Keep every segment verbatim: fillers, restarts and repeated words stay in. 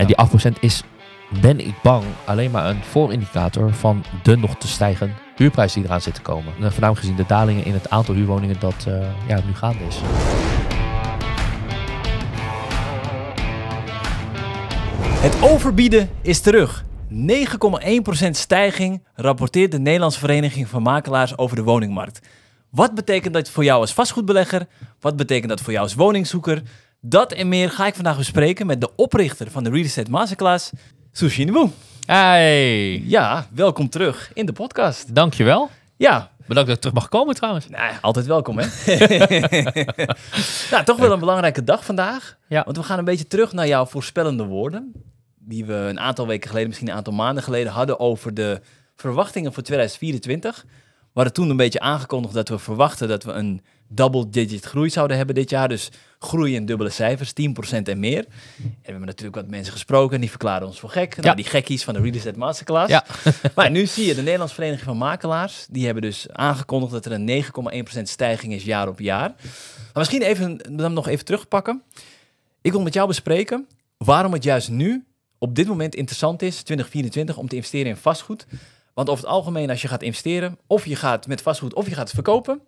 En ja. die acht procent is, ben ik bang, alleen maar een voorindicator van de nog te stijgen huurprijs die eraan zit te komen. Voornamelijk gezien de dalingen in het aantal huurwoningen dat uh, ja, nu gaande is. Het overbieden is terug. negen komma één procent stijging rapporteert de Nederlandse Vereniging van Makelaars over de woningmarkt. Wat betekent dat voor jou als vastgoedbelegger? Wat betekent dat voor jou als woningzoeker? Dat en meer ga ik vandaag bespreken met de oprichter van de Real Estate Masterclass, Shou Xin Wu. Hey! Ja, welkom terug in de podcast. Dankjewel. Ja. Bedankt dat ik terug mag komen trouwens. Nou, altijd welkom, hè? Nou, toch wel een belangrijke dag vandaag. Ja. Want we gaan een beetje terug naar jouw voorspellende woorden. Die we een aantal weken geleden, misschien een aantal maanden geleden hadden over de verwachtingen voor tweeduizend vierentwintig. We hadden toen een beetje aangekondigd dat we verwachten dat we een double-digit groei zouden hebben dit jaar. Dus groei in dubbele cijfers, tien procent en meer. En we hebben natuurlijk wat mensen gesproken en die verklaren ons voor gek. Ja. Nou, die gekkies van de Real Estate Masterclass. Ja. Maar nu zie je, de Nederlandse Vereniging van Makelaars, die hebben dus aangekondigd dat er een negen komma één procent stijging is jaar op jaar. Maar misschien even, dan nog even terugpakken. Ik wil met jou bespreken waarom het juist nu, op dit moment interessant is, twintig vierentwintig, om te investeren in vastgoed. Want over het algemeen, als je gaat investeren, of je gaat met vastgoed, of je gaat het verkopen,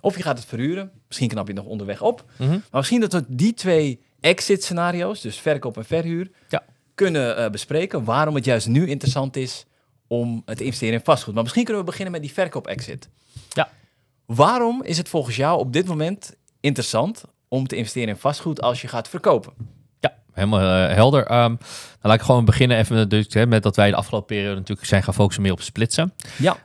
of je gaat het verhuren. Misschien knap je het nog onderweg op. Mm-hmm. Maar misschien dat we die twee exit scenario's, dus verkoop en verhuur, ja. kunnen uh, bespreken. Waarom het juist nu interessant is om te investeren in vastgoed. Maar misschien kunnen we beginnen met die verkoop-exit. Ja. Waarom is het volgens jou op dit moment interessant om te investeren in vastgoed als je gaat verkopen? Helemaal uh, helder. Um, dan laat ik gewoon beginnen even natuurlijk, hè, met dat wij de afgelopen periode natuurlijk zijn gaan focussen meer op splitsen. Ja.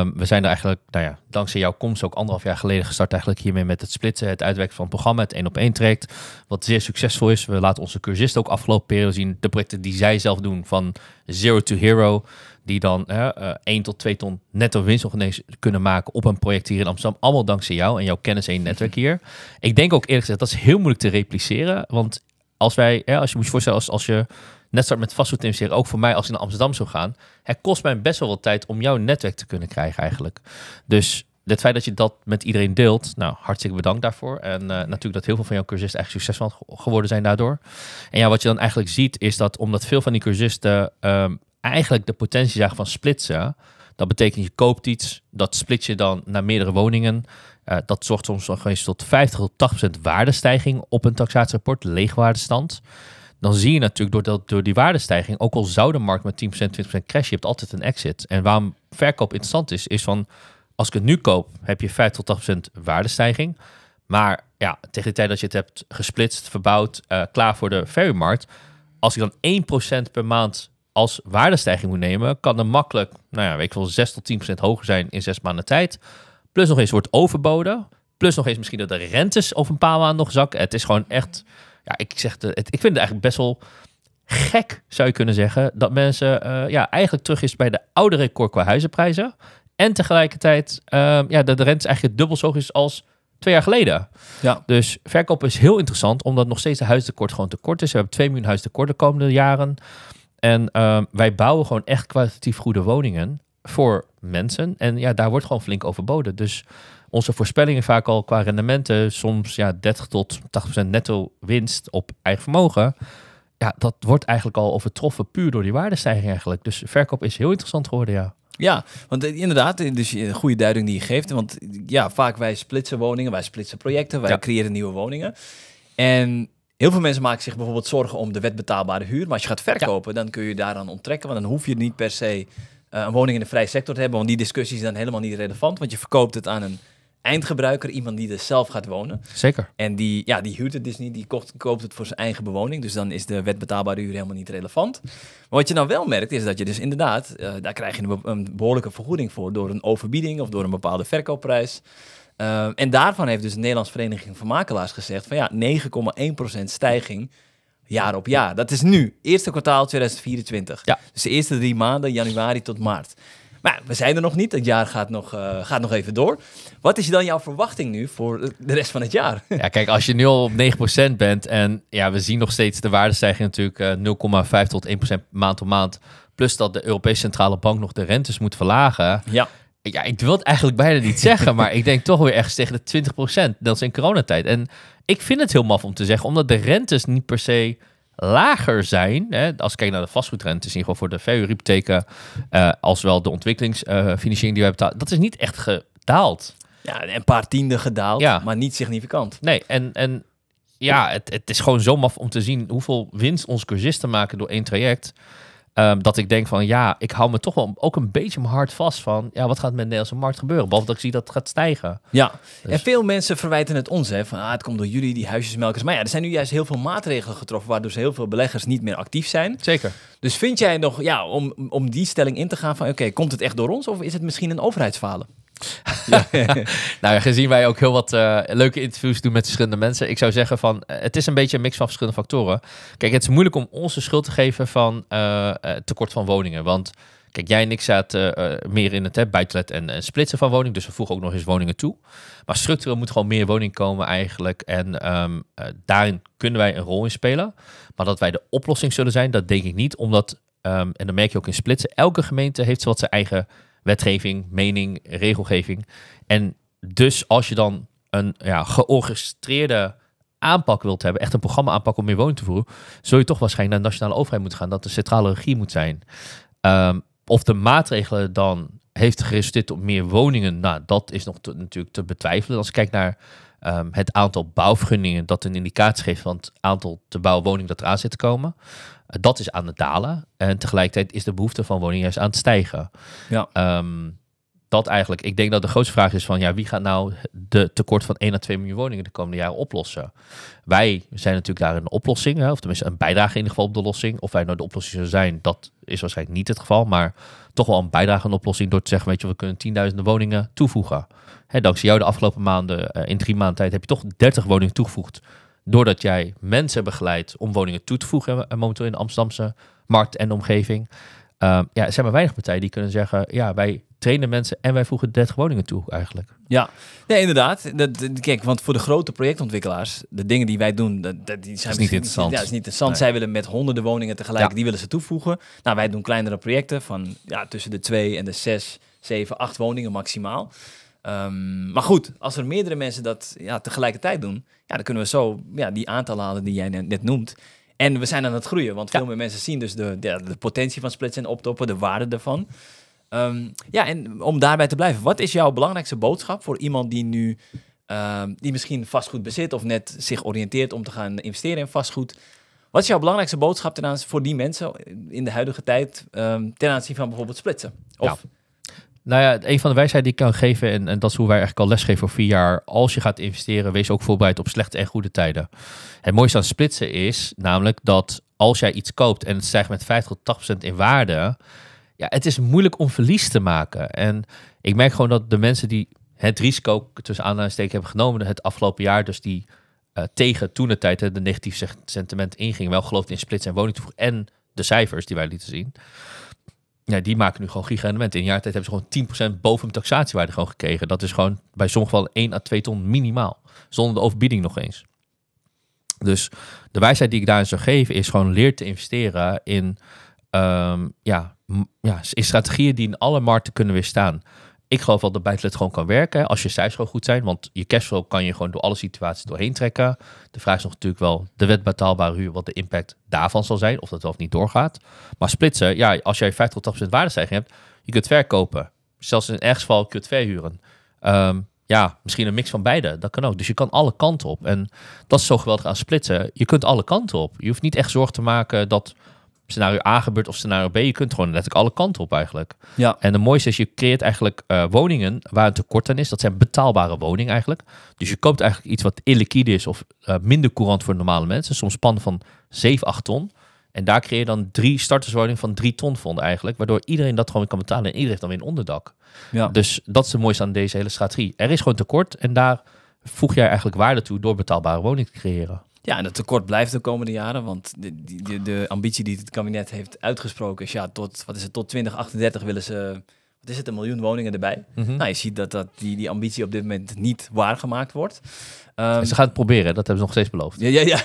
Um, we zijn er eigenlijk, nou ja, dankzij jouw komst ook anderhalf jaar geleden gestart eigenlijk hiermee met het splitsen, het uitwerken van het programma, het één op één traject, wat zeer succesvol is. We laten onze cursisten ook afgelopen periode zien de projecten die zij zelf doen van zero to hero, die dan één tot twee ton netto winst nog kunnen maken op een project hier in Amsterdam. Allemaal dankzij jou en jouw kennis en netwerk hier. Ik denk ook eerlijk gezegd, dat is heel moeilijk te repliceren, want Als wij, ja, als je moet je voorstellen, als, als je net start met vastgoed investeren, ook voor mij als ik naar Amsterdam zou gaan, het kost mij best wel wat tijd om jouw netwerk te kunnen krijgen eigenlijk. Dus het feit dat je dat met iedereen deelt, nou, hartstikke bedankt daarvoor. En uh, natuurlijk dat heel veel van jouw cursisten echt succesvol geworden zijn daardoor. En ja, wat je dan eigenlijk ziet is dat omdat veel van die cursisten um, eigenlijk de potentie zagen van splitsen, dat betekent je koopt iets, dat split je dan naar meerdere woningen. Uh, dat zorgt soms nog eens tot vijftig tot tachtig procent waardestijging op een taxatierapport, leegwaardestand. Dan zie je natuurlijk door, dat, door die waardestijging, ook al zou de markt met tien procent, twintig procent crash, je hebt altijd een exit. En waarom verkoop interessant is, is van als ik het nu koop, heb je vijftig tot tachtig procent waardestijging. Maar ja, tegen de tijd dat je het hebt gesplitst, verbouwd, uh, klaar voor de verhuurmarkt, als ik dan één procent per maand als waardestijging moet nemen, kan er makkelijk, nou ja, weet ik wel, zes tot tien procent hoger zijn in zes maanden tijd. Plus nog eens wordt overboden. Plus nog eens misschien dat de rentes over een paar maanden nog zakken. Het is gewoon echt, ja, ik zeg het, ik vind het eigenlijk best wel gek, zou je kunnen zeggen, dat mensen uh, ja, eigenlijk terug is bij de oude record qua huizenprijzen. En tegelijkertijd, uh, ja, dat de rente eigenlijk dubbel zo hoog is als twee jaar geleden. Ja. Dus verkopen is heel interessant, omdat nog steeds de huistekort gewoon tekort is. We hebben twee miljoen huistekort de komende jaren. En uh, wij bouwen gewoon echt kwalitatief goede woningen voor mensen. En ja, daar wordt gewoon flink overboden. Dus onze voorspellingen vaak al qua rendementen, soms ja, dertig tot tachtig procent netto winst op eigen vermogen. Ja, dat wordt eigenlijk al overtroffen puur door die waardestijging eigenlijk. Dus verkoop is heel interessant geworden, ja. Ja, want inderdaad, dus een goede duiding die je geeft. Want ja, vaak wij splitsen woningen, wij splitsen projecten, wij ja. creëren nieuwe woningen. En heel veel mensen maken zich bijvoorbeeld zorgen om de wet betaalbare huur. Maar als je gaat verkopen, ja. dan kun je daaraan onttrekken. Want dan hoef je niet per se een woning in de vrije sector te hebben, want die discussie is dan helemaal niet relevant, want je verkoopt het aan een eindgebruiker, iemand die er zelf gaat wonen. Zeker. En die, ja, die huurt het dus niet, die kocht, koopt het voor zijn eigen bewoning, dus dan is de wet betaalbare huur helemaal niet relevant. Maar wat je nou wel merkt, is dat je dus inderdaad, uh, daar krijg je een, be- een behoorlijke vergoeding voor, door een overbieding of door een bepaalde verkoopprijs. Uh, en daarvan heeft dus de Nederlandse Vereniging van Makelaars gezegd van ja, negen komma één procent stijging jaar op jaar. Dat is nu. Eerste kwartaal tweeduizend vierentwintig. Ja. Dus de eerste drie maanden, januari tot maart. Maar we zijn er nog niet. Het jaar gaat nog, uh, gaat nog even door. Wat is dan jouw verwachting nu voor de rest van het jaar? Ja, kijk, als je nu al op negen procent bent en ja, we zien nog steeds de waardestijging natuurlijk uh, nul komma vijf tot één procent maand op maand. Plus dat de Europese Centrale Bank nog de rentes moet verlagen. Ja. Ja, ik wil het eigenlijk bijna niet zeggen, maar ik denk toch weer ergens tegen de twintig procent. Dat is in coronatijd. En ik vind het heel maf om te zeggen, omdat de rentes niet per se lager zijn. Hè, als ik kijk naar de vastgoedrente, is in ieder geval voor de verhuurhypotheken, uh, als wel de ontwikkelingsfinanciering uh, die wij betalen, dat is niet echt gedaald. Ja, een paar tienden gedaald, ja. Maar niet significant. Nee, en, en ja, het, het is gewoon zo maf om te zien hoeveel winst onze cursisten maken door één traject. Um, dat ik denk van, ja, ik hou me toch wel ook een beetje mijn hart vast van, ja, wat gaat met de Nederlandse markt gebeuren? Behalve dat ik zie dat het gaat stijgen. Ja, dus. En veel mensen verwijten het ons, hè, van, ah, het komt door jullie, die huisjesmelkers. Maar ja, er zijn nu juist heel veel maatregelen getroffen, waardoor heel veel beleggers niet meer actief zijn. Zeker. Dus vind jij nog, ja, om, om die stelling in te gaan van, oké, okay, komt het echt door ons of is het misschien een overheidsfalen? Ja. Nou, gezien wij ook heel wat uh, leuke interviews doen met verschillende mensen, ik zou zeggen van, het is een beetje een mix van verschillende factoren. Kijk, het is moeilijk om ons de schuld te geven van uh, tekort van woningen, want kijk, jij en ik zaten uh, meer in het hè, buitenlet en, en splitsen van woningen, dus we voegen ook nog eens woningen toe. Maar structureel moet gewoon meer woning komen eigenlijk en um, uh, daarin kunnen wij een rol in spelen. Maar dat wij de oplossing zullen zijn, dat denk ik niet, omdat, um, en dat merk je ook in splitsen, elke gemeente heeft zowat zijn eigen wetgeving, mening, regelgeving. En dus als je dan een ja, georchestreerde aanpak wilt hebben, echt een programma aanpak om meer woning te voeren, zul je toch waarschijnlijk naar de nationale overheid moeten gaan, dat de centrale regie moet zijn. Um, of de maatregelen dan heeft geresulteerd op meer woningen, nou, dat is nog te, natuurlijk te betwijfelen. Als ik kijk naar um, het aantal bouwvergunningen, dat een indicatie geeft van het aantal te bouwwoningen dat eraan zit te komen. Dat is aan het dalen. En tegelijkertijd is de behoefte van woningen juist aan het stijgen. Ja. Um, dat eigenlijk, ik denk dat de grootste vraag is van, ja, wie gaat nou de tekort van één à twee miljoen woningen de komende jaren oplossen? Wij zijn natuurlijk daar een oplossing, hè, of tenminste een bijdrage in ieder geval op de oplossing. Of wij nou de oplossing zullen zijn, dat is waarschijnlijk niet het geval, maar toch wel een bijdrage aan de oplossing door te zeggen, weet je, we kunnen tienduizenden woningen toevoegen. Hè, dankzij jou de afgelopen maanden, uh, in drie maanden tijd, heb je toch dertig woningen toegevoegd. Doordat jij mensen hebt begeleid om woningen toe te voegen en momenteel in de Amsterdamse markt en de omgeving. Uh, ja, er zijn maar weinig partijen die kunnen zeggen, ja, wij trainen mensen en wij voegen dertig woningen toe eigenlijk. Ja, nee, inderdaad. Dat, kijk, want voor de grote projectontwikkelaars, de dingen die wij doen, dat, dat die zijn dat is niet interessant. Ja, dat is niet interessant. Nee. Zij willen met honderden woningen tegelijk, ja. Die willen ze toevoegen. Nou, wij doen kleinere projecten van ja, tussen de twee en de zes, zeven, acht woningen maximaal. Um, maar goed, als er meerdere mensen dat ja, tegelijkertijd doen, ja, dan kunnen we zo ja, die aantallen halen die jij net noemt. En we zijn aan het groeien, want ja. Veel meer mensen zien dus de, de, de potentie van splitsen en optoppen, de waarde daarvan. Um, ja, en om daarbij te blijven, wat is jouw belangrijkste boodschap voor iemand die nu, uh, die misschien vastgoed bezit of net zich oriënteert om te gaan investeren in vastgoed? Wat is jouw belangrijkste boodschap ten aanzien voor die mensen in de huidige tijd um, ten aanzien van bijvoorbeeld splitsen? Of, ja. Nou ja, een van de wijsheden die ik kan geven, en, en dat is hoe wij eigenlijk al lesgeven voor vier jaar, als je gaat investeren, wees ook voorbereid op slechte en goede tijden. Het mooiste aan splitsen is namelijk dat als jij iets koopt en het stijgt met vijftig tot tachtig procent in waarde, ja, het is moeilijk om verlies te maken. En ik merk gewoon dat de mensen die het risico tussen aanhalingstekens hebben genomen het afgelopen jaar, dus die uh, tegen toen de tijd de negatieve sentiment ingingen, wel geloofden in splitsen en woning toevoegen en de cijfers die wij lieten zien. Ja, die maken nu gewoon giga-rendementen. In een jaar tijd hebben ze gewoon tien procent boven hun taxatiewaarde gewoon gekregen. Dat is gewoon bij sommige gevallen één à twee ton minimaal. Zonder de overbieding nog eens. Dus de wijsheid die ik daarin zou geven is gewoon leer te investeren in, um, ja, ja, in strategieën die in alle markten kunnen weerstaan. Ik geloof wel dat buitenlet gewoon kan werken. Als je cijfers gewoon goed zijn. Want je cashflow kan je gewoon door alle situaties doorheen trekken. De vraag is nog natuurlijk wel de wet betaalbare huur. Wat de impact daarvan zal zijn. Of dat wel of niet doorgaat. Maar splitsen. Ja, als jij vijftig tot tachtig procent waardestijging hebt. Je kunt verkopen. Zelfs in ergens geval kun je het verhuren. Um, ja, misschien een mix van beide. Dat kan ook. Dus je kan alle kanten op. En dat is zo geweldig aan splitsen. Je kunt alle kanten op. Je hoeft niet echt zorg te maken dat scenario A gebeurt of scenario B. Je kunt gewoon letterlijk alle kanten op eigenlijk. Ja. En het mooiste is, je creëert eigenlijk uh, woningen waar een tekort aan is. Dat zijn betaalbare woningen eigenlijk. Dus je koopt eigenlijk iets wat illiquide is of uh, minder courant voor normale mensen. Soms spannen van zeven, acht ton. En daar creëer je dan drie starterswoningen van drie ton vonden eigenlijk. Waardoor iedereen dat gewoon kan betalen en iedereen heeft dan weer een onderdak. Ja. Dus dat is het mooiste aan deze hele strategie. Er is gewoon tekort en daar voeg jij eigenlijk waarde toe door betaalbare woningen te creëren. Ja, en het tekort blijft de komende jaren, want de, de, de ambitie die het kabinet heeft uitgesproken is, ja, tot, wat is het, tot twintig achtendertig willen ze, wat is het, een miljoen woningen erbij. Mm-hmm. Nou, je ziet dat, dat die, die ambitie op dit moment niet waargemaakt wordt. Um, en ze gaan het proberen, dat hebben ze nog steeds beloofd. Ja, ja, ja.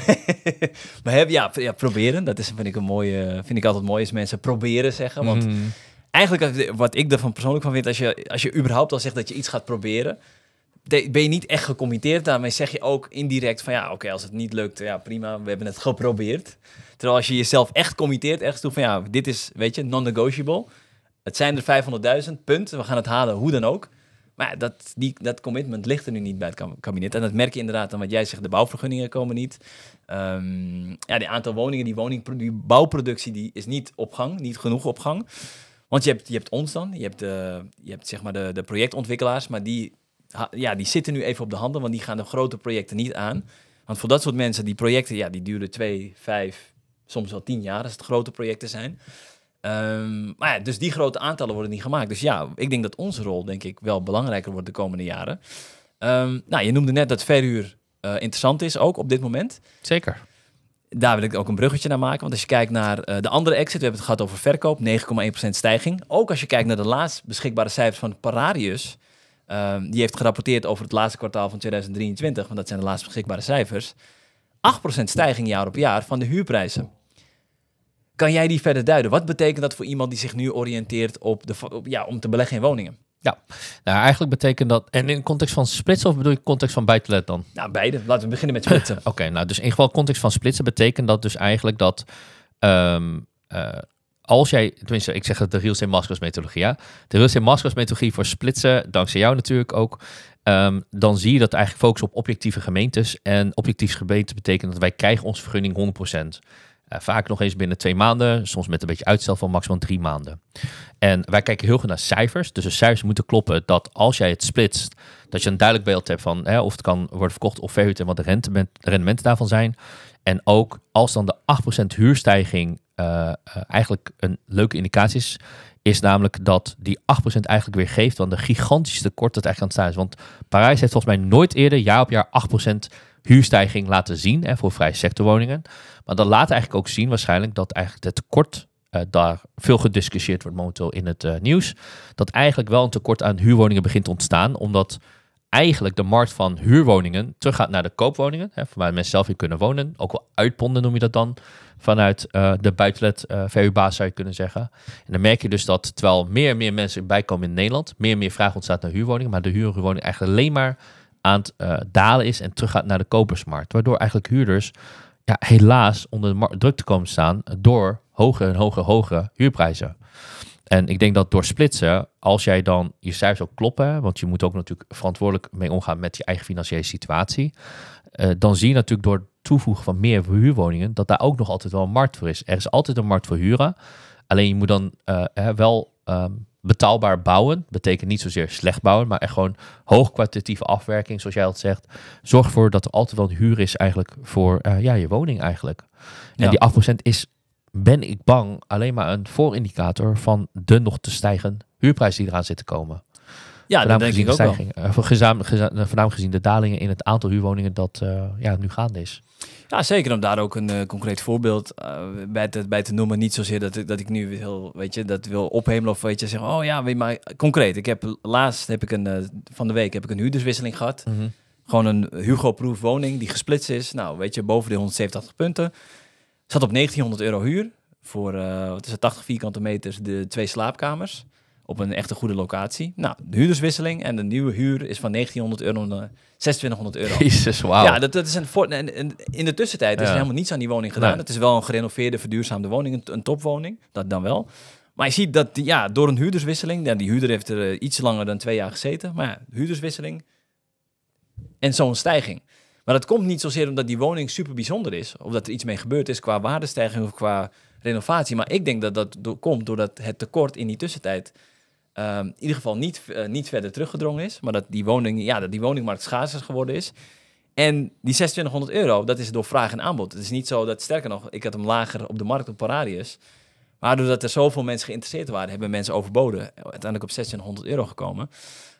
Maar heb, ja, ja, proberen, dat is, vind ik een mooie, vind ik altijd mooi, is mensen proberen zeggen, want mm-hmm. Eigenlijk wat ik ervan persoonlijk van vind, als je, als je überhaupt al zegt dat je iets gaat proberen, ben je niet echt gecommitteerd. Daarmee zeg je ook indirect van ja, oké, okay, als het niet lukt, ja prima, we hebben het geprobeerd. Terwijl als je jezelf echt committeert, ergens toe van ja, dit is, weet je, non-negotiable. Het zijn er vijfhonderdduizend, punt, we gaan het halen, hoe dan ook. Maar dat, die, dat commitment ligt er nu niet bij het kabinet. En dat merk je inderdaad aan wat jij zegt, de bouwvergunningen komen niet. Um, ja, de aantal woningen, die, woning, die bouwproductie die is niet op gang, niet genoeg op gang. Want je hebt, je hebt ons dan, je hebt, de, je hebt zeg maar de, de projectontwikkelaars, maar die, ja, die zitten nu even op de handen, want die gaan de grote projecten niet aan. Want voor dat soort mensen, die projecten, ja, die duren twee, vijf, soms wel tien jaar als het grote projecten zijn. Um, maar ja, dus die grote aantallen worden niet gemaakt. Dus ja, ik denk dat onze rol, denk ik, wel belangrijker wordt de komende jaren. Um, nou, je noemde net dat verhuur uh, interessant is, ook op dit moment. Zeker. Daar wil ik ook een bruggetje naar maken. Want als je kijkt naar uh, de andere exit, we hebben het gehad over verkoop, negen komma één procent stijging. Ook als je kijkt naar de laatst beschikbare cijfers van Pararius, um, die heeft gerapporteerd over het laatste kwartaal van tweeduizend drieëntwintig, want dat zijn de laatst beschikbare cijfers. acht procent stijging jaar op jaar van de huurprijzen. Kan jij die verder duiden? Wat betekent dat voor iemand die zich nu oriënteert op de, op, ja, om te beleggen in woningen? Ja, nou eigenlijk betekent dat... En in de context van splitsen of bedoel je in context van buitenlet dan? Nou, beide. Laten we beginnen met splitsen. Oké, okay, nou dus in geval context van splitsen betekent dat dus eigenlijk dat... Um, uh, als jij, tenminste ik zeg dat de Real Estate Masterclass methodologie, ja. De Real Estate Masterclass methodologie voor splitsen, dankzij jou natuurlijk ook. Um, dan zie je dat eigenlijk focus op objectieve gemeentes. En objectief gemeente betekent dat wij krijgen onze vergunning honderd procent. Uh, vaak nog eens binnen twee maanden, soms met een beetje uitstel van maximaal drie maanden. En wij kijken heel goed naar cijfers. Dus de cijfers moeten kloppen dat als jij het splitst, dat je een duidelijk beeld hebt van hè, of het kan worden verkocht of verhuurd en wat de rendement, rendementen daarvan zijn. En ook als dan de acht procent huurstijging uh, uh, eigenlijk een leuke indicatie is, is namelijk dat die acht procent eigenlijk weer geeft dan de gigantische tekort dat eigenlijk aan het staan is. Want Parijs heeft volgens mij nooit eerder jaar op jaar acht procent huurstijging laten zien hè, voor vrije sectorwoningen. Maar dat laat eigenlijk ook zien waarschijnlijk dat eigenlijk het tekort, uh, daar veel gediscussieerd wordt momenteel in het uh, nieuws, dat eigenlijk wel een tekort aan huurwoningen begint te ontstaan, omdat eigenlijk de markt van huurwoningen terug gaat naar de koopwoningen, hè, waar mensen zelf in kunnen wonen, ook wel uitponden noem je dat dan, vanuit uh, de buitenlet uh, verhuurbaas zou je kunnen zeggen. En dan merk je dus dat terwijl meer en meer mensen bijkomen in Nederland, meer en meer vraag ontstaat naar huurwoningen, maar de huurwoning eigenlijk alleen maar aan het uh, dalen is en terug gaat naar de kopersmarkt. Waardoor eigenlijk huurders ja, helaas onder de druk te komen staan door hogere en hogere, hogere huurprijzen. En ik denk dat door splitsen, als jij dan je cijfers ook kloppen, want je moet ook natuurlijk verantwoordelijk mee omgaan met je eigen financiële situatie, uh, dan zie je natuurlijk door het toevoegen van meer huurwoningen, dat daar ook nog altijd wel een markt voor is. Er is altijd een markt voor huren, alleen je moet dan uh, hè, wel... Um, betaalbaar bouwen, betekent niet zozeer slecht bouwen, maar echt gewoon hoogkwalitatieve afwerking, zoals jij al zegt. Zorg ervoor dat er altijd wel een huur is eigenlijk voor uh, ja, je woning eigenlijk. Ja. En die acht procent is, ben ik bang, alleen maar een voorindicator van de nog te stijgen huurprijs die eraan zit te komen. Ja, dat denk ik ook wel. Uh, Voornamelijk gezien de dalingen in het aantal huurwoningen dat uh, ja, nu gaande is. Ja, zeker. Om daar ook een uh, concreet voorbeeld uh, bij, te, bij te noemen. Niet zozeer dat ik, dat ik nu heel, weet je, dat wil ophemelen of weet je, zeggen, oh ja, weet maar concreet. Ik heb laatst, heb ik een, uh, van de week, heb ik een huurderswisseling gehad. Mm-hmm. Gewoon een Hugo-proof woning die gesplitst is. Nou, weet je, boven de honderdzevenentachtig punten. Zat op negentienhonderd euro huur voor, uh, wat is het, tachtig vierkante meters, de twee slaapkamers. Op een echte goede locatie. Nou, de huurderswisseling en de nieuwe huur is van negentienhonderd euro naar zesentwintighonderd euro. Jezus, wauw. Ja, dat, dat is een voort... En in de tussentijd ja. is er helemaal niets aan die woning gedaan. Nee. Het is wel een gerenoveerde, verduurzaamde woning, een topwoning, dat dan wel. Maar je ziet dat die, ja, door een huurderswisseling, ja, die huurder heeft er iets langer dan twee jaar gezeten, maar ja, huurderswisseling en zo'n stijging. Maar dat komt niet zozeer omdat die woning super bijzonder is, of dat er iets mee gebeurd is qua waardestijging of qua renovatie. Maar ik denk dat dat do- komt doordat het tekort in die tussentijd Um, in ieder geval niet, uh, niet verder teruggedrongen is, maar dat die, woning, ja, dat die woningmarkt schaarser geworden is. En die zesentwintighonderd euro, dat is door vraag en aanbod. Het is niet zo dat, sterker nog, ik had hem lager op de markt op Pararius, maar doordat er zoveel mensen geïnteresseerd waren, hebben mensen overboden. Uiteindelijk op zestienhonderd euro gekomen.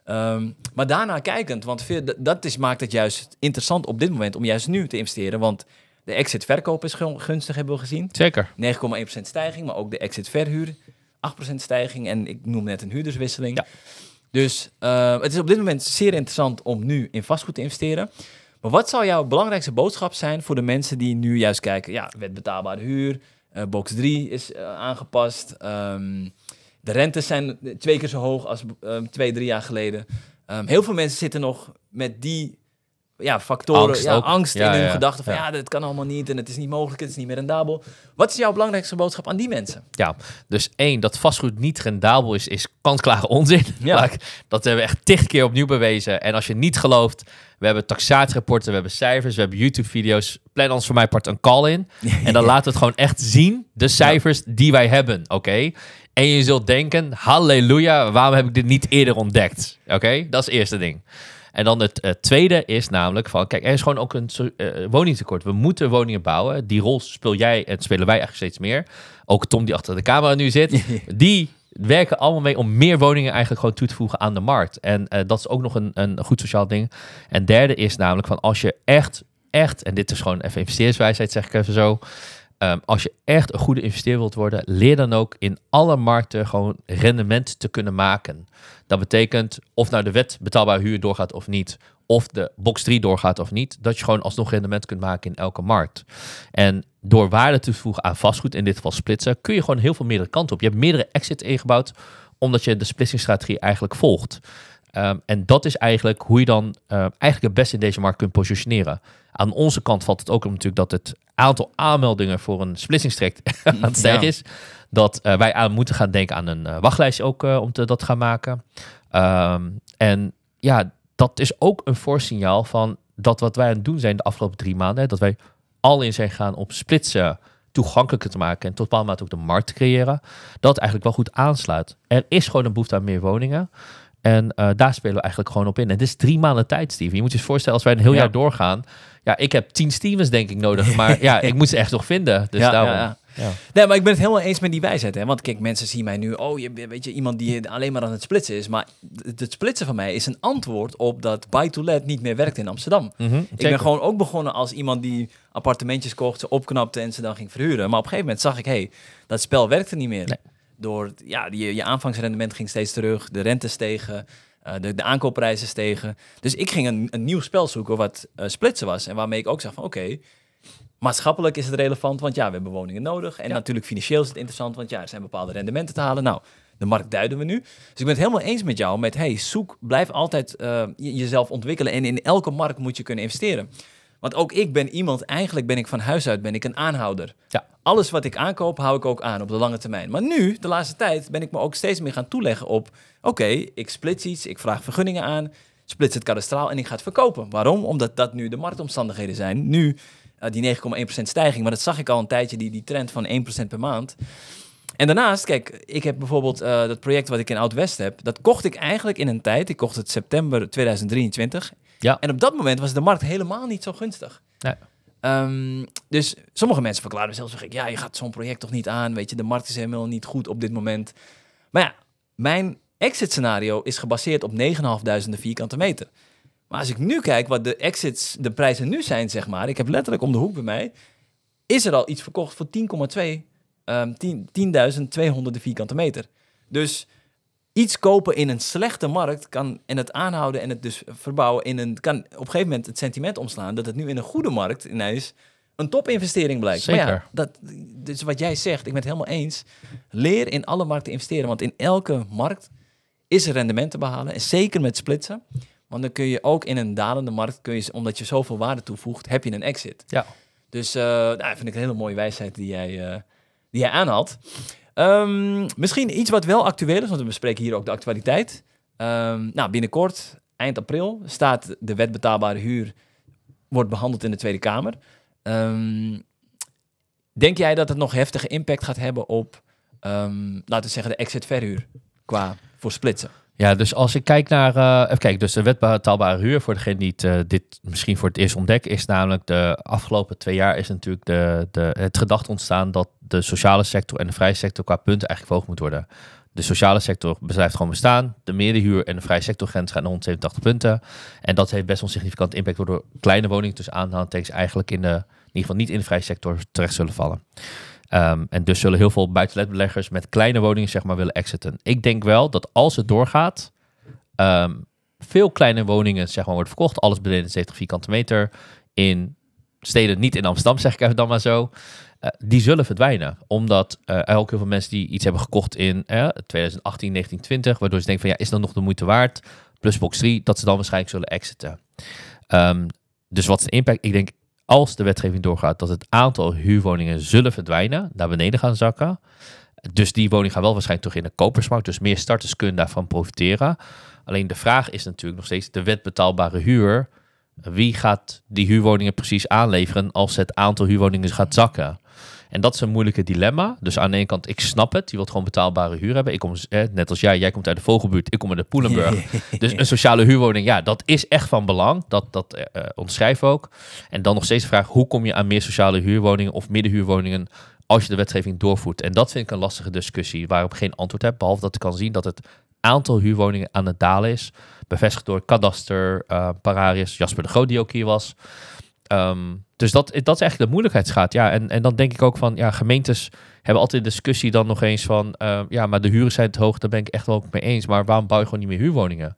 Um, maar daarna kijkend, want veel, dat is, maakt het juist interessant op dit moment om juist nu te investeren, want de exit verkoop is gunstig, hebben we gezien. Zeker. negen komma één procent stijging, maar ook de exit verhuur. acht procent stijging en ik noem net een huurderswisseling. Ja. Dus uh, het is op dit moment zeer interessant om nu in vastgoed te investeren. Maar wat zou jouw belangrijkste boodschap zijn voor de mensen die nu juist kijken? Ja, wet betaalbare huur, uh, box drie is uh, aangepast. Um, de rentes zijn twee keer zo hoog als uh, twee, drie jaar geleden. Um, heel veel mensen zitten nog met die ja, factoren, angst, ja, angst ja, in hun ja, gedachten van ja. ja, dit kan allemaal niet en het is niet mogelijk, het is niet meer rendabel. Wat is jouw belangrijkste boodschap aan die mensen? Ja, dus één, dat vastgoed niet rendabel is, is kantklare onzin. Ja. Dat hebben we echt tig keer opnieuw bewezen. En als je niet gelooft, we hebben taxatierapporten, we hebben cijfers, we hebben YouTube-video's. Plan ons voor mijn part een call in. En dan laten we het gewoon echt zien, de cijfers ja. die wij hebben, oké? Okay? En je zult denken, halleluja, waarom heb ik dit niet eerder ontdekt? Oké, okay? Dat is het eerste ding. En dan het uh, tweede is namelijk van, kijk, er is gewoon ook een uh, woningtekort. We moeten woningen bouwen. Die rol speel jij en spelen wij eigenlijk steeds meer. Ook Tom die achter de camera nu zit, die werken allemaal mee om meer woningen eigenlijk gewoon toe te voegen aan de markt. En uh, dat is ook nog een, een goed sociaal ding. En derde is namelijk van, als je echt, echt, en dit is gewoon even investeerswijsheid, zeg ik even zo. Um, als je echt een goede investeerder wilt worden, leer dan ook in alle markten gewoon rendement te kunnen maken. Dat betekent of nou de wet betaalbaar huur doorgaat of niet, of de box drie doorgaat of niet, dat je gewoon alsnog rendement kunt maken in elke markt. En door waarde toe te voegen aan vastgoed, in dit geval splitsen, kun je gewoon heel veel meerdere kanten op. Je hebt meerdere exits ingebouwd, omdat je de splitsingsstrategie eigenlijk volgt. Um, en dat is eigenlijk hoe je dan uh, eigenlijk het beste in deze markt kunt positioneren. Aan onze kant valt het ook om natuurlijk dat het aantal aanmeldingen voor een splitsingstraject aan het stijgen is. Dat uh, wij aan moeten gaan denken aan een uh, wachtlijst ook uh, om te, dat te gaan maken. Um, en ja, dat is ook een voorsignaal van dat wat wij aan het doen zijn de afgelopen drie maanden. Hè, dat wij al in zijn gaan op splitsen toegankelijker te maken en tot bepaalde mate ook de markt te creëren. Dat eigenlijk wel goed aansluit. Er is gewoon een behoefte aan meer woningen. En uh, daar spelen we eigenlijk gewoon op in. En dit is drie maanden tijd, Steven. Je moet je eens voorstellen, als wij een heel ja. jaar doorgaan. Ja, ik heb tien Stevens denk ik nodig. Maar ja, ik moet ze echt nog vinden. Dus ja, daarom... Ja, ja. Ja. Nee, maar ik ben het helemaal eens met die wijsheid. Hè? Want kijk, mensen zien mij nu... Oh, je weet je, iemand die alleen maar aan het splitsen is. Maar het splitsen van mij is een antwoord op dat buy-to-let niet meer werkt in Amsterdam. Mm-hmm, ik ben gewoon ook begonnen als iemand die appartementjes kocht, ze opknapte en ze dan ging verhuren. Maar op een gegeven moment zag ik, hey, dat spel werkte niet meer. Nee. Door, ja, je, je aanvangsrendement ging steeds terug, de rente stegen, uh, de, de aankoopprijzen stegen. Dus ik ging een, een nieuw spel zoeken wat uh, splitsen was. En waarmee ik ook zag van, oké, okay, maatschappelijk is het relevant, want ja, we hebben woningen nodig. En ja. natuurlijk financieel is het interessant, want ja, er zijn bepaalde rendementen te halen. Nou, de markt duiden we nu. Dus ik ben het helemaal eens met jou, met hey, zoek, blijf altijd uh, je, jezelf ontwikkelen. En in elke markt moet je kunnen investeren. Want ook ik ben iemand, eigenlijk ben ik van huis uit, ben ik een aanhouder. Ja. Alles wat ik aankoop, hou ik ook aan op de lange termijn. Maar nu, de laatste tijd, ben ik me ook steeds meer gaan toeleggen op... oké, okay, ik splits iets, ik vraag vergunningen aan, splits het kadastraal en ik ga het verkopen. Waarom? Omdat dat nu de marktomstandigheden zijn. Nu, uh, die negen komma één procent stijging, maar dat zag ik al een tijdje, die, die trend van één procent per maand. En daarnaast, kijk, ik heb bijvoorbeeld uh, dat project wat ik in Oud-West heb... dat kocht ik eigenlijk in een tijd, ik kocht het september tweeduizend drieëntwintig... Ja. En op dat moment was de markt helemaal niet zo gunstig. Nee. Um, dus sommige mensen verklaren zelfs, zeg ik, ja, je gaat zo'n project toch niet aan, weet je, de markt is helemaal niet goed op dit moment. Maar ja, mijn exit scenario is gebaseerd op negenduizend vijfhonderd vierkante meter. Maar als ik nu kijk wat de exits, de prijzen nu zijn, zeg maar, ik heb letterlijk om de hoek bij mij, is er al iets verkocht voor tien komma twee, um, tien, tienduizend tweehonderd vierkante meter. Dus... iets kopen in een slechte markt kan, en het aanhouden en het dus verbouwen in een, kan op een gegeven moment het sentiment omslaan dat het nu in een goede markt ineens een topinvestering blijkt. Zeker. Maar ja, dat, dus wat jij zegt, ik ben het helemaal eens. Leer in alle markten investeren, want in elke markt is er rendement te behalen. En zeker met splitsen, want dan kun je ook in een dalende markt, kun je, omdat je zoveel waarde toevoegt, heb je een exit. Ja. Dus uh, nou, vind ik een hele mooie wijsheid die jij, uh, die jij aanhaalt. Um, misschien iets wat wel actueel is, want we bespreken hier ook de actualiteit. Um, nou, binnenkort, eind april, staat de wet betaalbare huur, wordt behandeld in de Tweede Kamer. Um, denk jij dat het nog heftige impact gaat hebben op, um, laten we zeggen, de exit verhuur qua voor splitsen? Ja, dus als ik kijk naar... Uh, even kijken, dus de wet betaalbare huur... voor degene die het, uh, dit misschien voor het eerst ontdekken... is namelijk de afgelopen twee jaar... is natuurlijk de, de, het gedacht ontstaan... dat de sociale sector en de vrije sector... qua punten eigenlijk verhoogd moet worden. De sociale sector blijft gewoon bestaan. De meerderhuur en de vrije sectorgrens gaan naar honderdzevenentachtig punten. En dat heeft best wel een significant impact... waardoor kleine woningen tussen aanhalingstekens... eigenlijk in, de, in ieder geval niet in de vrije sector terecht zullen vallen. Um, en dus zullen heel veel buitenlandbeleggers met kleine woningen zeg maar willen exiten. Ik denk wel dat als het doorgaat, um, veel kleine woningen zeg maar worden verkocht. Alles beneden zeventig vierkante meter in steden, niet in Amsterdam zeg ik even dan maar zo. Uh, die zullen verdwijnen. Omdat uh, er ook heel veel mensen die iets hebben gekocht in uh, tweeduizend achttien, negentien twintig. Waardoor ze denken van ja, is dat nog de moeite waard? plus box drie, dat ze dan waarschijnlijk zullen exiten. Um, dus wat is de impact? Ik denk, als de wetgeving doorgaat, dat het aantal huurwoningen zullen verdwijnen, naar beneden gaan zakken. Dus die woningen gaan wel waarschijnlijk terug in de kopersmarkt. Dus meer starters kunnen daarvan profiteren. Alleen de vraag is natuurlijk nog steeds de wet betaalbare huur. Wie gaat die huurwoningen precies aanleveren als het aantal huurwoningen gaat zakken? En dat is een moeilijke dilemma. Dus aan de ene kant, ik snap het. Je wilt gewoon betaalbare huur hebben. Ik kom, eh, net als jij, jij komt uit de Vogelbuurt. Ik kom uit de Poelenburg. Dus een sociale huurwoning, ja, dat is echt van belang. Dat, dat eh, onderschrijven we ook. En dan nog steeds de vraag, hoe kom je aan meer sociale huurwoningen of middenhuurwoningen als je de wetgeving doorvoert? En dat vind ik een lastige discussie waarop ik geen antwoord heb. Behalve dat ik kan zien dat het aantal huurwoningen aan het dalen is. Bevestigd door Kadaster, uh, Pararius, Jasper de Groot die ook hier was. Um, dus dat, dat is eigenlijk de moeilijkheidsgraad. Ja, en, en dan denk ik ook van, ja, gemeentes hebben altijd de discussie dan nog eens van, uh, ja, maar de huren zijn te hoog, daar ben ik echt wel ook mee eens. Maar waarom bouw je gewoon niet meer huurwoningen?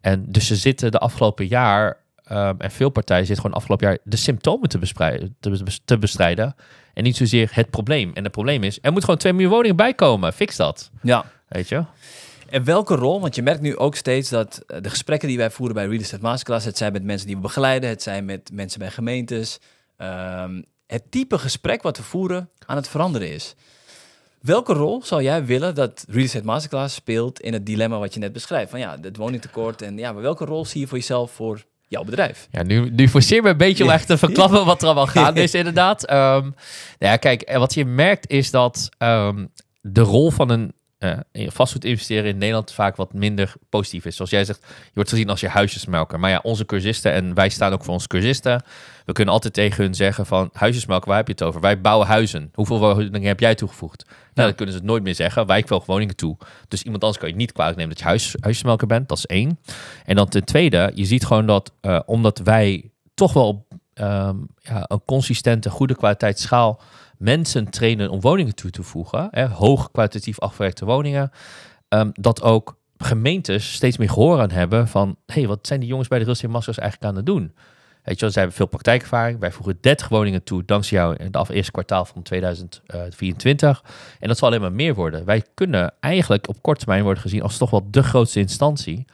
En dus ze zitten de afgelopen jaar, um, en veel partijen zitten gewoon afgelopen jaar de symptomen te, te, te bestrijden. En niet zozeer het probleem. En het probleem is, er moet gewoon twee miljoen woningen bij komen. Fix dat. Ja. Weet je? En welke rol, want je merkt nu ook steeds dat de gesprekken die wij voeren bij Real Estate Masterclass, het zijn met mensen die we begeleiden, het zijn met mensen bij gemeentes, um, het type gesprek wat we voeren aan het veranderen is. Welke rol zou jij willen dat Real Estate Masterclass speelt in het dilemma wat je net beschrijft? Van ja, het woningtekort en ja, maar welke rol zie je voor jezelf voor jouw bedrijf? Ja, nu, nu forceer me een beetje om echt te verklappen wat er allemaal gaande is inderdaad. Um, nou ja, kijk, wat je merkt is dat um, de rol van een Uh, vastgoed investeren in Nederland vaak wat minder positief is. Zoals jij zegt, je wordt gezien als je huisjesmelker. Maar ja, onze cursisten, en wij staan ook voor onze cursisten, we kunnen altijd tegen hun zeggen van, huisjesmelker, waar heb je het over? Wij bouwen huizen. Hoeveel woningen heb jij toegevoegd? Nou, ja. Dat kunnen ze het nooit meer zeggen. Wij velgen woningen toe. Dus iemand anders kan je niet kwalijk nemen dat je huis, huisjesmelker bent. Dat is één. En dan ten tweede, je ziet gewoon dat, uh, omdat wij toch wel um, ja, een consistente, goede kwaliteitsschaal mensen trainen om woningen toe te voegen, hè, hoog kwalitatief afgewerkte woningen, um, dat ook gemeentes steeds meer gehoor aan hebben van, hé, hey, wat zijn die jongens bij de Real Estate Masterclass eigenlijk aan het doen? Weet je wel, ze hebben veel praktijkervaring. Wij voegen dertig woningen toe dankzij jou in het eerste kwartaal van tweeduizend vierentwintig. En dat zal alleen maar meer worden. Wij kunnen eigenlijk op korte termijn worden gezien als toch wel de grootste instantie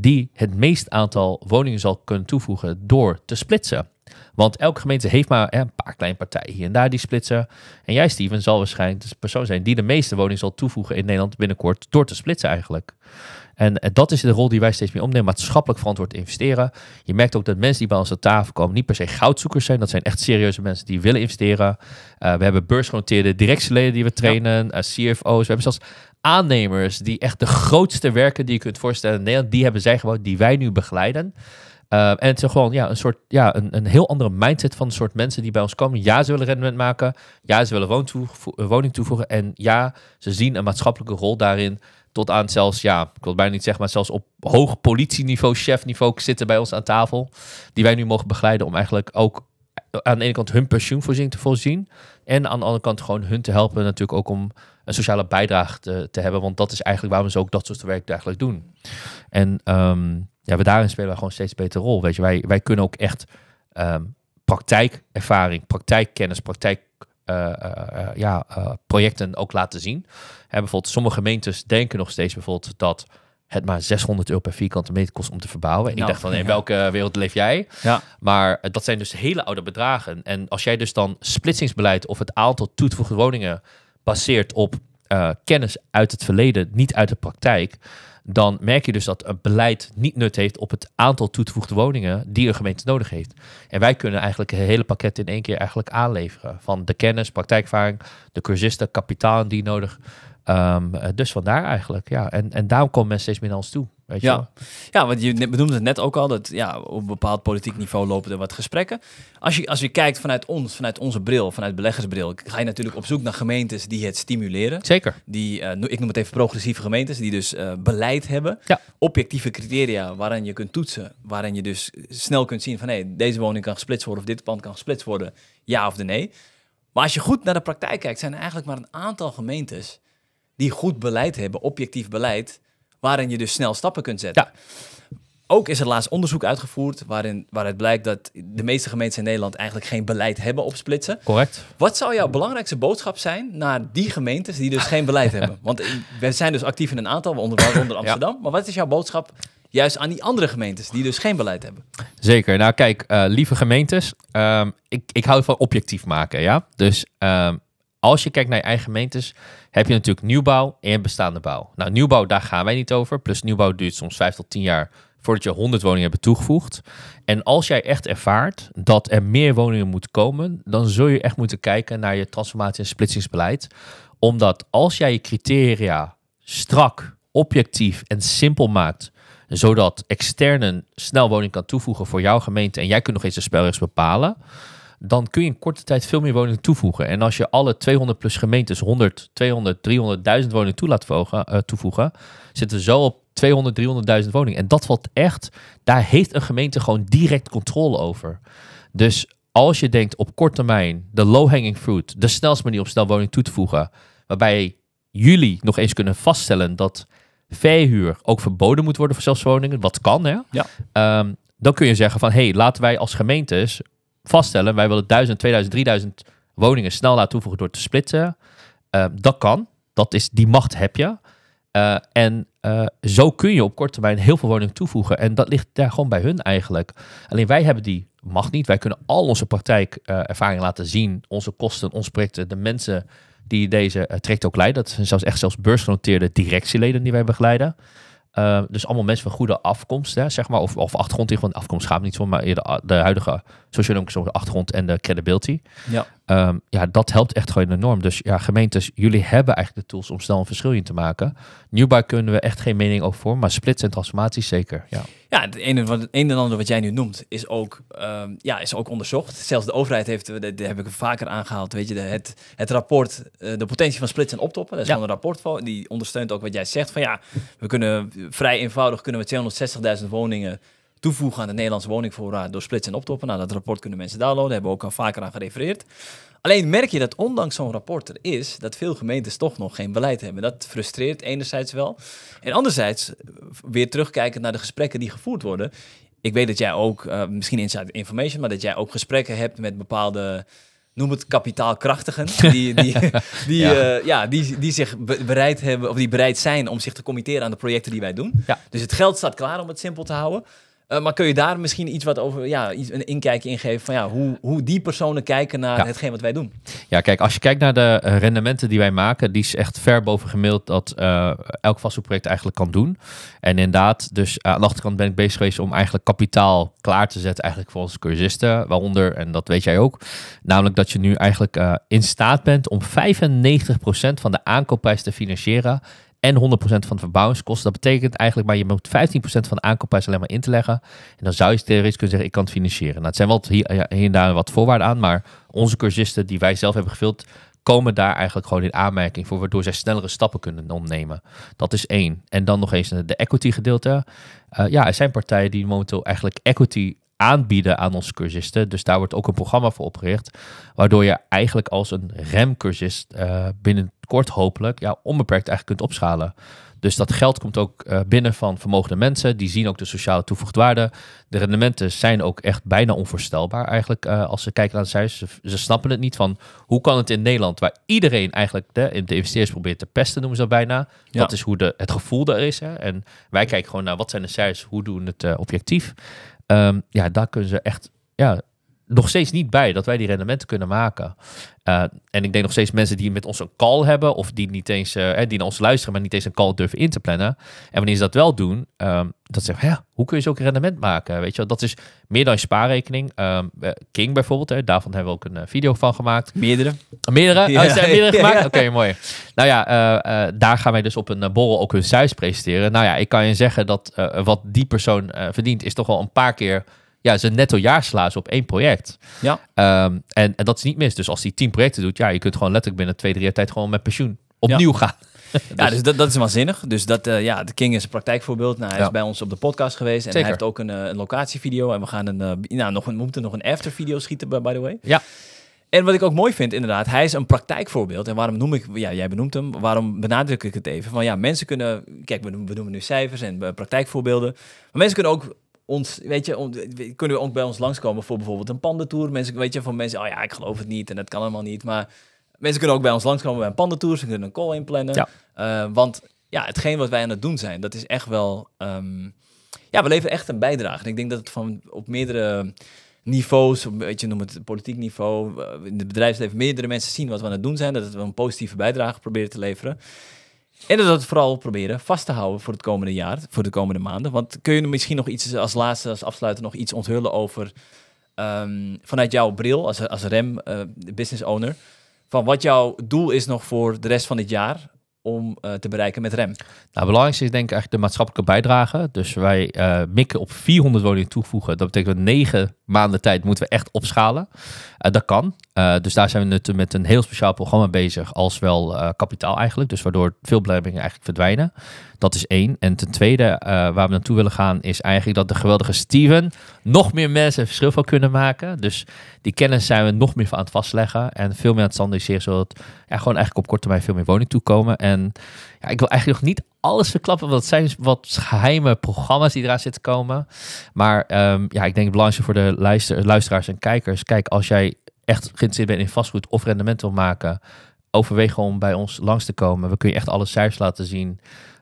die het meest aantal woningen zal kunnen toevoegen door te splitsen. Want elke gemeente heeft maar een paar kleine partijen hier en daar die splitsen. En jij, Steven, zal waarschijnlijk de persoon zijn die de meeste woningen zal toevoegen in Nederland binnenkort door te splitsen eigenlijk. En dat is de rol die wij steeds meer opnemen, maatschappelijk verantwoord investeren. Je merkt ook dat mensen die bij ons aan tafel komen niet per se goudzoekers zijn. Dat zijn echt serieuze mensen die willen investeren. Uh, we hebben beursgenoteerde directieleden die we trainen, ja. uh, C F O's. We hebben zelfs aannemers die echt de grootste werken die je kunt voorstellen in Nederland, die hebben zij gewoon, die wij nu begeleiden. Uh, en het is gewoon ja, een, soort, ja, een, een heel andere mindset van de soort mensen die bij ons komen. Ja, ze willen rendement maken. Ja, ze willen woontoevo- woning toevoegen. En ja, ze zien een maatschappelijke rol daarin. Tot aan zelfs, ja, ik wil het bijna niet zeggen, maar zelfs op hoog politieniveau, chefniveau zitten bij ons aan tafel. Die wij nu mogen begeleiden om eigenlijk ook aan de ene kant hun pensioenvoorziening te voorzien. En aan de andere kant gewoon hun te helpen natuurlijk ook om een sociale bijdrage te, te hebben. Want dat is eigenlijk waarom ze ook dat soort werk eigenlijk doen. En Um, Ja, we daarin spelen we gewoon steeds beter rol. Weet je, wij, wij kunnen ook echt um, praktijkervaring, praktijkkennis, praktijk uh, uh, ja, uh, projecten ook laten zien. Hè, bijvoorbeeld, sommige gemeentes denken nog steeds bijvoorbeeld dat het maar zeshonderd euro per vierkante meter kost om te verbouwen. Nou, ik dacht van, in ja. welke wereld leef jij? Ja. Maar dat zijn dus hele oude bedragen. En als jij dus dan splitsingsbeleid of het aantal toegevoegde woningen baseert op uh, kennis uit het verleden, niet uit de praktijk, dan merk je dus dat het beleid niet nut heeft op het aantal toegevoegde woningen die een gemeente nodig heeft. En wij kunnen eigenlijk het hele pakket in één keer eigenlijk aanleveren. Van de kennis, praktijkervaring, de cursisten, kapitaal die nodig. Um, dus vandaar eigenlijk, ja. En, en daarom komen mensen steeds meer naar ons toe. Weet je ja. ja, want je benoemde het net ook al, dat ja, op een bepaald politiek niveau lopen er wat gesprekken. Als je, als je kijkt vanuit ons, vanuit onze bril, vanuit beleggersbril, ga je natuurlijk op zoek naar gemeentes die het stimuleren. Zeker. Die, uh, ik noem het even progressieve gemeentes, die dus uh, beleid hebben. Ja. Objectieve criteria waaraan je kunt toetsen, waarin je dus snel kunt zien van, hé, hey, deze woning kan gesplitst worden of dit pand kan gesplitst worden, ja of de nee. Maar als je goed naar de praktijk kijkt, zijn er eigenlijk maar een aantal gemeentes die goed beleid hebben, objectief beleid, waarin je dus snel stappen kunt zetten. Ja. Ook is er laatst onderzoek uitgevoerd waarin, waaruit blijkt dat de meeste gemeenten in Nederland eigenlijk geen beleid hebben op splitsen. Correct. Wat zou jouw belangrijkste boodschap zijn naar die gemeentes die dus geen beleid hebben? Want we zijn dus actief in een aantal, onder, onder Amsterdam. Ja. Maar wat is jouw boodschap juist aan die andere gemeentes die dus geen beleid hebben? Zeker. Nou kijk, uh, lieve gemeentes, um, ik, ik hou van objectief maken. Ja? Dus um, als je kijkt naar je eigen gemeentes, heb je natuurlijk nieuwbouw en bestaande bouw. Nou, nieuwbouw, daar gaan wij niet over. Plus nieuwbouw duurt soms vijf tot tien jaar voordat je honderd woningen hebt toegevoegd. En als jij echt ervaart dat er meer woningen moet komen, dan zul je echt moeten kijken naar je transformatie- en splitsingsbeleid. Omdat als jij je criteria strak, objectief en simpel maakt, zodat externen snel woning kan toevoegen voor jouw gemeente en jij kunt nog eens de spelregels bepalen, dan kun je in korte tijd veel meer woningen toevoegen. En als je alle tweehonderd plus gemeentes honderd, tweehonderd, driehonderdduizend woningen toe laat toevoegen, zitten zo op tweehonderd, driehonderdduizend woningen. En dat valt echt, daar heeft een gemeente gewoon direct controle over. Dus als je denkt op korte termijn de low-hanging fruit, de snelste manier om snel woning toe te voegen, waarbij jullie nog eens kunnen vaststellen dat verhuur ook verboden moet worden voor zelfswoningen, wat kan, hè? Ja. Um, dan kun je zeggen van, hey, laten wij als gemeentes vaststellen, wij willen duizend, tweeduizend, drieduizend woningen snel laten toevoegen door te splitsen. Uh, dat kan, dat is, die macht heb je. Uh, en uh, zo kun je op korte termijn heel veel woningen toevoegen. En dat ligt daar gewoon bij hun eigenlijk. Alleen wij hebben die macht niet. Wij kunnen al onze praktijkervaring uh, laten zien. Onze kosten, onze projecten, de mensen die deze uh, traject ook leiden. Dat zijn zelfs echt zelfs beursgenoteerde directieleden die wij begeleiden. Uh, dus allemaal mensen van goede afkomst, hè, zeg maar, of, of achtergrond. In, want afkomst gaat niet zo, maar de, de huidige sociaal-economische achtergrond en de credibility. Ja. Um, ja, dat helpt echt gewoon enorm. Dus ja, gemeentes, jullie hebben eigenlijk de tools om snel een verschil in te maken. Nieuwbouw kunnen we echt geen mening over vormen, maar splits en transformatie zeker. Ja, ja, het een en, het een en ander wat jij nu noemt is ook, um, ja, is ook onderzocht. Zelfs de overheid heeft, daar heb ik vaker aangehaald, weet je, de, het, het rapport, uh, de potentie van splitsen en optoppen, dat is ja. Een rapport van, die ondersteunt ook wat jij zegt, van ja, we kunnen vrij eenvoudig kunnen we tweehonderdzestigduizend woningen toevoegen aan de Nederlandse woningvoorraad door splitsen en optoppen. Nou, dat rapport kunnen mensen downloaden, hebben we ook al vaker aan gerefereerd. Alleen merk je dat ondanks zo'n rapport er is, dat veel gemeentes toch nog geen beleid hebben. Dat frustreert enerzijds wel. En anderzijds, weer terugkijkend naar de gesprekken die gevoerd worden. Ik weet dat jij ook, uh, misschien inside information, maar dat jij ook gesprekken hebt met bepaalde, noem het kapitaalkrachtigen, die, die, die, ja. Uh, ja, die, die zich bereid hebben, of die bereid zijn om zich te committeren aan de projecten die wij doen. Ja. Dus het geld staat klaar om het simpel te houden. Uh, maar kun je daar misschien iets wat over, ja, iets, een inkijkje in geven van ja, hoe, hoe die personen kijken naar ja. hetgeen wat wij doen? Ja, kijk, als je kijkt naar de uh, rendementen die wij maken, die is echt ver boven gemiddeld dat uh, elk vastgoedproject eigenlijk kan doen. En inderdaad, dus uh, aan de achterkant ben ik bezig geweest om eigenlijk kapitaal klaar te zetten eigenlijk voor onze cursisten, waaronder, en dat weet jij ook, namelijk dat je nu eigenlijk uh, in staat bent om vijfennegentig procent van de aankoopprijs te financieren en honderd procent van de verbouwingskosten. Dat betekent eigenlijk, maar je moet vijftien procent van de aankoopprijs alleen maar in te leggen. En dan zou je theoretisch kunnen zeggen, ik kan het financieren. Nou, het zijn wel hier, hier en daar wat voorwaarden aan, maar onze cursisten die wij zelf hebben gevuld, komen daar eigenlijk gewoon in aanmerking voor, waardoor zij snellere stappen kunnen ondernemen. Dat is één. En dan nog eens de equity gedeelte. Uh, ja, er zijn partijen die momenteel eigenlijk equity aanbieden aan onze cursisten. Dus daar wordt ook een programma voor opgericht, waardoor je eigenlijk als een remcursist uh, binnen kort hopelijk, ja, onbeperkt eigenlijk kunt opschalen. Dus dat geld komt ook uh, binnen van vermogende mensen. Die zien ook de sociale toegevoegde waarde. De rendementen zijn ook echt bijna onvoorstelbaar eigenlijk. Uh, als ze kijken naar de cijfers, ze, ze snappen het niet van hoe kan het in Nederland, waar iedereen eigenlijk de, de investeerders probeert te pesten, noemen ze dat bijna. Ja. Dat is hoe de, het gevoel daar is. Hè? En wij kijken gewoon naar wat zijn de cijfers, hoe doen het uh, objectief. Um, ja, daar kunnen ze echt, ja, nog steeds niet bij dat wij die rendementen kunnen maken. Uh, en ik denk nog steeds mensen die met ons een call hebben, of die niet eens uh, die naar ons luisteren, maar niet eens een call durven in te plannen. En wanneer ze dat wel doen, um, dat zeggen, ja, hoe kun je zo'n rendement maken? Weet je wel? Dat is meer dan je spaarrekening. Um, King bijvoorbeeld, hè, daarvan hebben we ook een uh, video van gemaakt. Meerdere. Meerdere? Ja. Oh, zijn er meerdere gemaakt? Ja, ja. Oké, okay, mooi. Nou ja, uh, uh, daar gaan wij dus op een uh, borrel ook hun cijfers presenteren. Nou ja, ik kan je zeggen dat uh, wat die persoon uh, verdient, is toch wel een paar keer, ja, zijn netto jaarsalaris op één project. Ja. Um, en, en dat is niet mis. Dus als hij tien projecten doet, ja, je kunt gewoon letterlijk binnen twee, drie jaar tijd gewoon met pensioen opnieuw ja. gaan. dus ja, dus dat, dat is waanzinnig. Dus dat, uh, ja, de King is een praktijkvoorbeeld. Nou, hij ja. is bij ons op de podcast geweest en Zeker. Hij heeft ook een, uh, een locatievideo en we gaan een, uh, nou, nog een, we moeten nog een aftervideo schieten, by the way. Ja. En wat ik ook mooi vind, inderdaad, hij is een praktijkvoorbeeld. En waarom noem ik, ja, jij benoemt hem, waarom benadruk ik het even? Van ja, mensen kunnen, kijk, we noemen, we noemen nu cijfers en praktijkvoorbeelden, maar mensen kunnen ook ons, weet je, on, kunnen we ook bij ons langskomen voor bijvoorbeeld een pandentour. Mensen, weet je, van mensen, oh ja, ik geloof het niet en dat kan helemaal niet. Maar mensen kunnen ook bij ons langskomen bij een pandentour. Ze kunnen een call inplannen. Ja. Uh, want ja, hetgeen wat wij aan het doen zijn, dat is echt wel, um, ja, we leveren echt een bijdrage. En ik denk dat het van op meerdere niveaus, weet je, noem het politiek niveau, in het bedrijfsleven, meerdere mensen zien wat we aan het doen zijn, dat we een positieve bijdrage proberen te leveren. En dat we het vooral proberen vast te houden voor het komende jaar, voor de komende maanden. Want kun je misschien nog iets als laatste, als afsluiter, nog iets onthullen over um, vanuit jouw bril als, als rem, uh, business owner, van wat jouw doel is nog voor de rest van dit jaar om uh, te bereiken met rem? Nou, het belangrijkste is denk ik eigenlijk de maatschappelijke bijdrage. Dus wij uh, mikken op vierhonderd woningen toevoegen. Dat betekent dat negen maanden tijd moeten we echt opschalen. Uh, dat kan. Uh, dus daar zijn we met een heel speciaal programma bezig, als wel uh, kapitaal eigenlijk. Dus waardoor veel belemmeringen eigenlijk verdwijnen. Dat is één. En ten tweede, uh, waar we naartoe willen gaan, is eigenlijk dat de geweldige Steven nog meer mensen een verschil van kunnen maken. Dus die kennis zijn we nog meer van aan het vastleggen en veel meer aan het standaardiseren, zodat ja, gewoon eigenlijk op korte termijn veel meer woning toekomen. En ja, ik wil eigenlijk nog niet alles verklappen, want dat zijn wat geheime programma's die eraan zitten komen. Maar um, ja, ik denk het belangrijkste voor de luister, luisteraars en kijkers, kijk, als jij echt geïnteresseerd bent in vastgoed of rendement wil maken, overweeg om bij ons langs te komen. We kunnen je echt alle cijfers laten zien.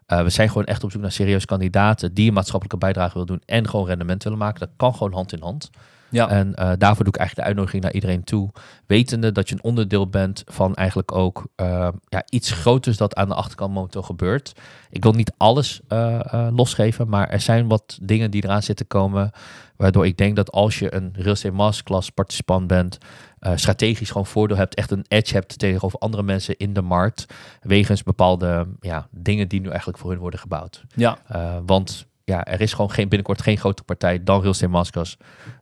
Uh, we zijn gewoon echt op zoek naar serieuze kandidaten die een maatschappelijke bijdrage willen doen en gewoon rendement willen maken. Dat kan gewoon hand in hand. Ja. En uh, daarvoor doe ik eigenlijk de uitnodiging naar iedereen toe. Wetende dat je een onderdeel bent van eigenlijk ook uh, ja, iets groters dat aan de achterkant momenteel gebeurt. Ik wil niet alles uh, uh, losgeven, maar er zijn wat dingen die eraan zitten komen, waardoor ik denk dat als je een Real Estate Masterclass participant bent, Uh, strategisch gewoon voordeel hebt, echt een edge hebt tegenover andere mensen in de markt, wegens bepaalde ja, dingen die nu eigenlijk voor hun worden gebouwd. Ja. Uh, want ja, er is gewoon geen, binnenkort geen grotere partij dan Real Estate Masterclass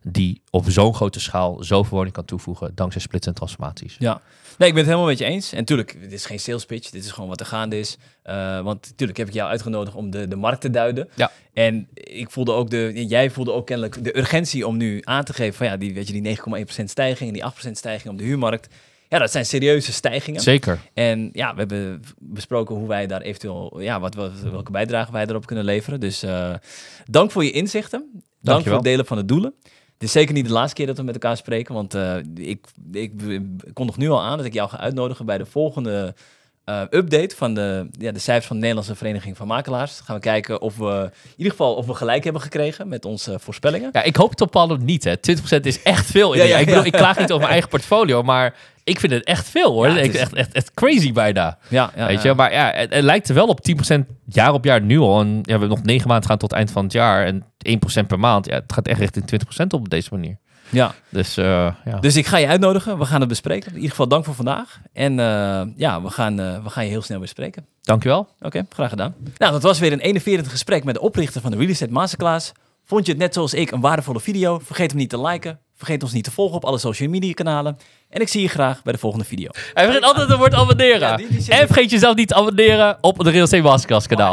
die op zo'n grote schaal zoveel woning kan toevoegen dankzij splits en transformaties. Ja, nee, ik ben het helemaal met je eens. En natuurlijk, dit is geen sales pitch, dit is gewoon wat er gaande is. Uh, want natuurlijk heb ik jou uitgenodigd om de, de markt te duiden. Ja. En ik voelde ook de, jij voelde ook kennelijk de urgentie om nu aan te geven van ja, die, weet je, die negen komma één procent stijging en die acht procent stijging op de huurmarkt. Ja, dat zijn serieuze stijgingen. Zeker. En ja, we hebben besproken hoe wij daar eventueel, ja, wat, wat, welke bijdrage wij daarop kunnen leveren. Dus uh, dank voor je inzichten. Dank Dankjewel. Voor het delen van de doelen. Het is zeker niet de laatste keer dat we met elkaar spreken, want uh, ik, ik, ik kondig nu al aan dat ik jou ga uitnodigen bij de volgende uh, update van de, ja, de cijfers van de Nederlandse Vereniging van Makelaars. Dan gaan we kijken of we in ieder geval of we gelijk hebben gekregen met onze voorspellingen. Ja, ik hoop het op alle niet. Hè. twintig procent is echt veel. In ja, ja, ja. Ik bedoel, ik klaag niet over mijn eigen portfolio, maar ik vind het echt veel hoor. Ja, het is echt, echt, echt crazy bijna. Ja, ja, weet je? Ja. Maar ja, het, het lijkt er wel op tien procent jaar op jaar nu al. En ja, we hebben nog negen maanden gaan tot het eind van het jaar. En één procent per maand. Ja, het gaat echt richting twintig procent op deze manier. Ja. Dus, uh, ja. dus ik ga je uitnodigen. We gaan het bespreken. In ieder geval dank voor vandaag. En uh, ja, we gaan, uh, we gaan je heel snel bespreken. Dankjewel. Oké, okay, graag gedaan. Nou, dat was weer een eenenveertig gesprek met de oprichter van de Real Estate Masterclass. Vond je het net zoals ik een waardevolle video? Vergeet hem niet te liken. Vergeet ons niet te volgen op alle social media kanalen. En ik zie je graag bij de volgende video. En vergeet altijd het woord abonneren. Ja, die, die en vergeet jezelf niet te abonneren op de Real Estate Masterclass kanaal.